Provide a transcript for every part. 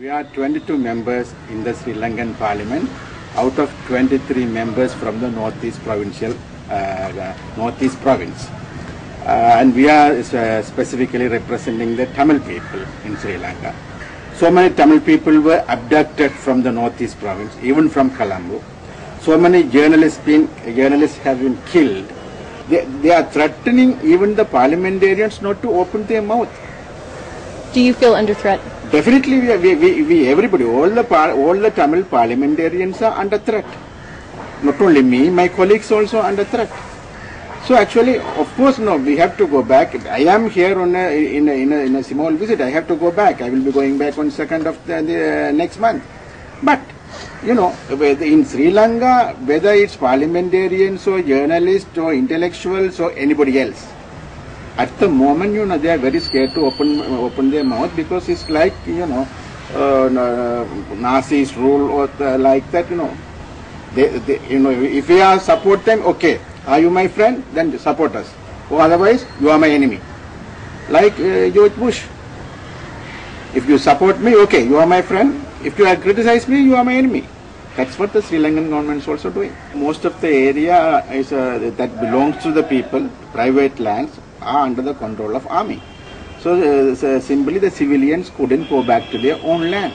We are 22 members in the Sri Lankan Parliament, out of 23 members from the Northeast Province, and we are specifically representing the Tamil people in Sri Lanka. So many Tamil people were abducted from the Northeast Province, even from Kalambu. So many journalists have been killed. They are threatening even the parliamentarians not to open their mouth. Do you feel under threat? Definitely, we everybody, all the Tamil parliamentarians are under threat. Not only me, my colleagues also under threat. So actually, of course, no, we have to go back. I am here on a small visit. I have to go back. I will be going back on 2nd of the next month. But you know, whether in Sri Lanka, whether it's parliamentarians or journalists or intellectuals or anybody else. At the moment, you know, they are very scared to open their mouth because it's like, you know, Nazis rule or like that, you know. They, you know, if we are support them, okay, are you my friend? Then support us. Or otherwise, you are my enemy. Like George Bush. If you support me, okay, you are my friend. If you criticize me, you are my enemy. That's what the Sri Lankan government is also doing. Most of the area is that belongs to the people, private lands, are under the control of army. So simply the civilians couldn't go back to their own land.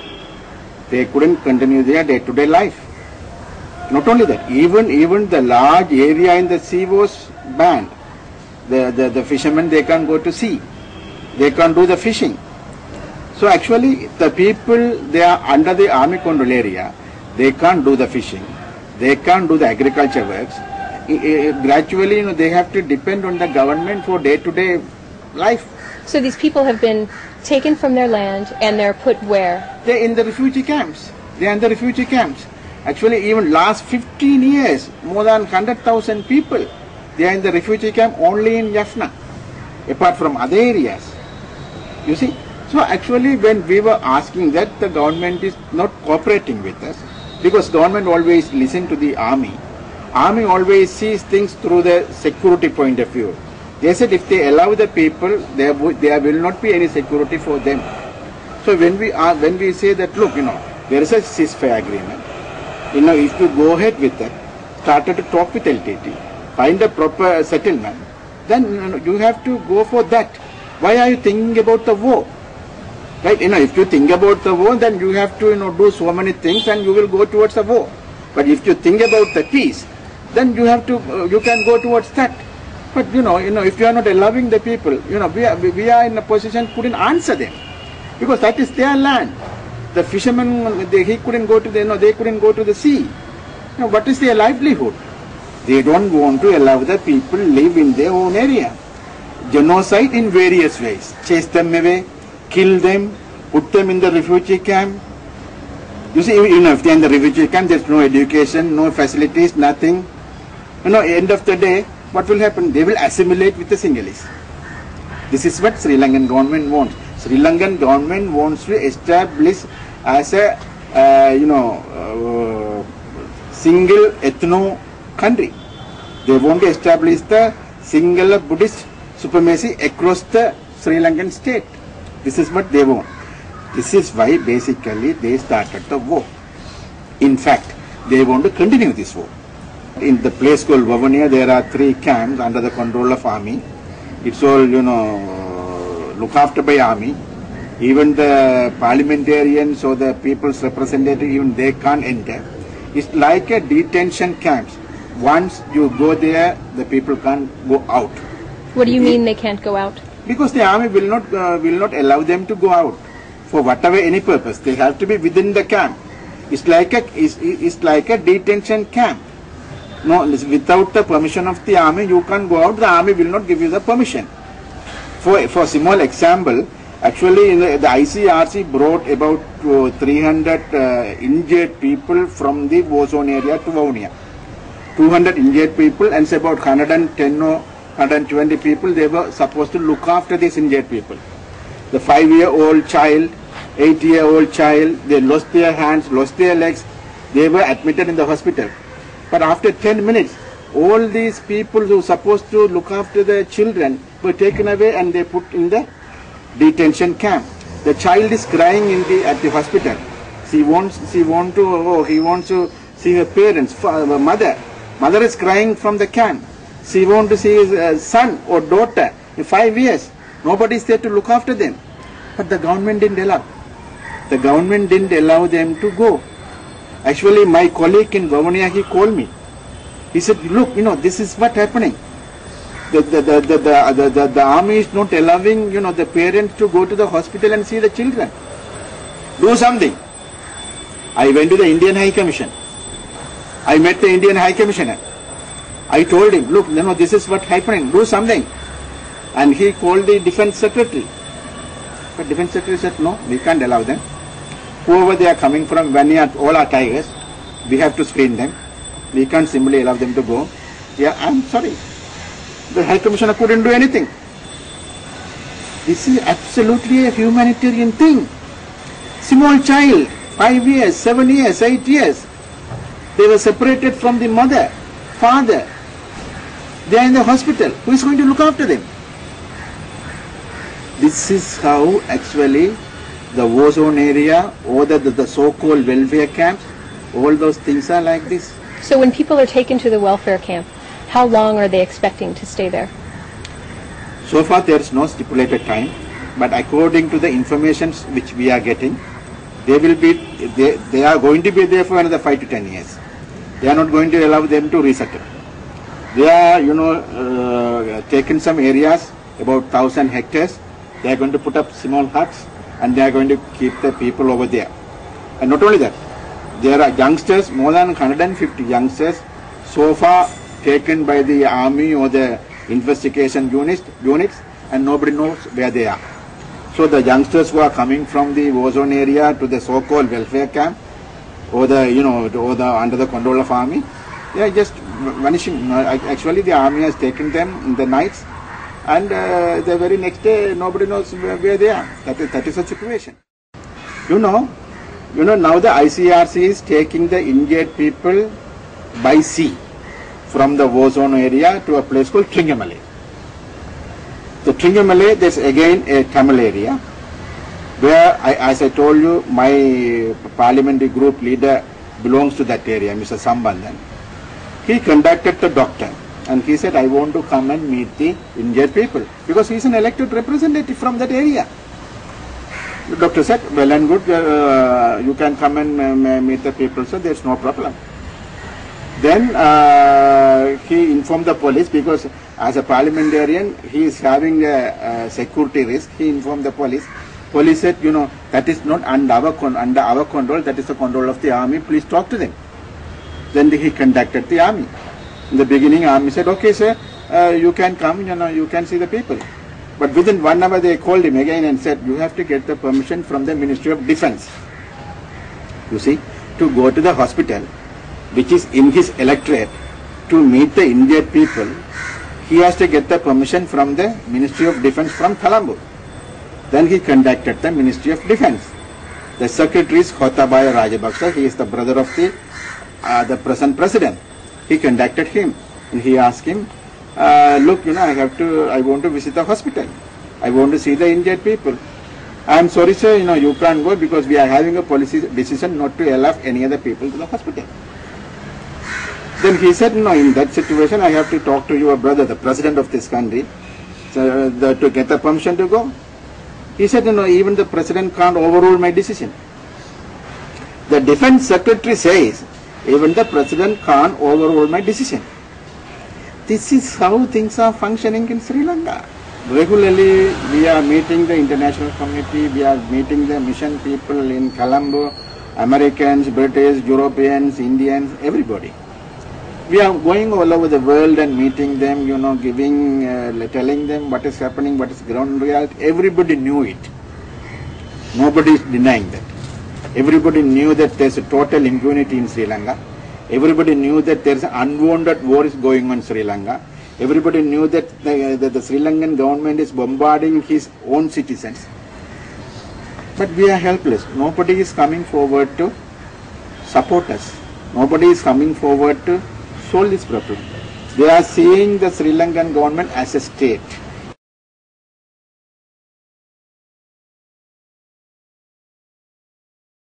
They couldn't continue their day-to-day life. Not only that, even the large area in the sea was banned. The fishermen, they can't go to sea. They can't do the fishing. So actually, the people, they are under the army control area. They can't do the fishing. They can't do the agriculture works. Gradually, you know, they have to depend on the government for day-to-day life. So these people have been taken from their land and they're put where? They're in the refugee camps. They're in the refugee camps. Actually, even last 15 years, more than 100,000 people, they're in the refugee camp only in Jaffna, apart from other areas. You see? So actually, when we were asking that, the government is not cooperating with us because government always listen to the army. Army always sees things through the security point of view. They said if they allow the people, there will not be any security for them. So when we say that, look, you know, there is a ceasefire agreement. You know, if you go ahead with that, started to talk with LTTE, find a proper settlement, then you have to go for that. Why are you thinking about the war? Right? You know, if you think about the war, then you have to, you know, do so many things and you will go towards the war. But if you think about the peace, then you have to, you can go towards that. But you know, if you are not allowing the people, you know, we are in a position couldn't answer them because that is their land. The fishermen, he couldn't go to the, you know, they couldn't go to the sea. You know, what is their livelihood? They don't want to allow the people live in their own area. Genocide in various ways: chase them away, kill them, put them in the refugee camp. You see, you know, if they are in the refugee camp, there is no education, no facilities, nothing. You know, end of the day, what will happen? They will assimilate with the Sinhalese. This is what Sri Lankan government wants. Sri Lankan government wants to establish as a, you know, single ethno country. They want to establish the single Buddhist supremacy across the Sri Lankan state. This is what they want. This is why basically they started the war. In fact, they want to continue this war. In the place called Vavuniya, there are 3 camps under the control of army. It's all, you know, looked after by army. Even the parliamentarians or the people's representatives, even they can't enter. It's like a detention camp. Once you go there, the people can't go out. What do you mean they can't go out? Because the army will not allow them to go out. For whatever any purpose, they have to be within the camp. It's like a detention camp. No, without the permission of the army, you can't go out. The army will not give you the permission. For small example, actually the ICRC brought about 300 injured people from the war zone area to Vavuniya. 200 injured people and about 110 or 120 people. They were supposed to look after these injured people. The 5-year-old child, 8-year-old child, they lost their hands, lost their legs. They were admitted in the hospital. But after 10 minutes, all these people who were supposed to look after their children were taken away and they put in the detention camp. The child is crying at the hospital. He wants to see her parents, mother. Mother is crying from the camp. She wants to see his son or daughter in 5 years. Nobody is there to look after them. But the government didn't allow. The government didn't allow them to go. Actually, my colleague in Vavuniya, he called me. He said, look, this is what happening. The army is not allowing, the parents to go to the hospital and see the children. Do something. I went to the Indian High Commission. I met the Indian High Commissioner. I told him, look, this is what happening. Do something. And he called the Defense Secretary. But Defense Secretary said, no, we can't allow them. Whoever they are coming from, when they are all our tigers, we have to screen them. We can't simply allow them to go. Yeah, I'm sorry. The High Commissioner couldn't do anything. This is absolutely a humanitarian thing. Small child, 5 years, 7 years, 8 years. They were separated from the mother, father. They are in the hospital. Who is going to look after them? This is how actually the war zone area or the so-called welfare camps, all those things are like this. So when people are taken to the welfare camp, how long are they expecting to stay there? So far there is no stipulated time, but according to the information which we are getting, they are going to be there for another 5 to 10 years. They are not going to allow them to resettle. They are, taken some areas, about 1,000 hectares. They are going to put up small huts and they are going to keep the people over there. And not only that, there are youngsters, more than 150 youngsters, so far taken by the army or the investigation units, and nobody knows where they are. So the youngsters who are coming from the war zone area to the so-called welfare camp or the under the control of army, they are just vanishing. Actually, the army has taken them in the nights, and the very next day nobody knows where they are. That is a situation. Now the ICRC is taking the injured people by sea from the war zone area to a place called Trincomalee. The Trincomalee, there's again a Tamil area where, as I told you, my parliamentary group leader belongs to that area, Mr. Sambandan. He contacted the doctor and he said, I want to come and meet the injured people because he's an elected representative from that area. The doctor said, well and good, you can come and meet the people, so there's no problem. Then he informed the police, because as a parliamentarian he is having a security risk. He informed the police. Police said, that is not under our control, that is the control of the army, please talk to them. Then he contacted the army. In the beginning army said, okay sir, you can come, you can see the people. But within 1 hour they called him again and said, you have to get the permission from the Ministry of Defense, to go to the hospital which is in his electorate to meet the injured people. He has to get the permission from the Ministry of Defense from Kalambu. Then he contacted the Ministry of Defense. The secretary is Gotabaya Rajapaksa. He is the brother of the present president. He contacted him and he asked him, look, I want to visit the hospital. I want to see the injured people. I am sorry sir, you can't go because we are having a policy decision not to allow any other people to the hospital. Then he said, no, in that situation, I have to talk to your brother, the president of this country, to get the permission to go. He said, even the president can't overrule my decision. The defense secretary says, even the president can't overrule my decision. This is how things are functioning in Sri Lanka. Regularly, we are meeting the international community, we are meeting the mission people in Colombo, Americans, British, Europeans, Indians, everybody. We are going all over the world and meeting them, giving, telling them what is happening, what is ground reality. Everybody knew it. Nobody is denying that. Everybody knew that there is a total impunity in Sri Lanka. Everybody knew that there is an unwanted war is going on in Sri Lanka. Everybody knew that the Sri Lankan government is bombarding his own citizens. But we are helpless. Nobody is coming forward to support us. Nobody is coming forward to solve this problem. They are seeing the Sri Lankan government as a state.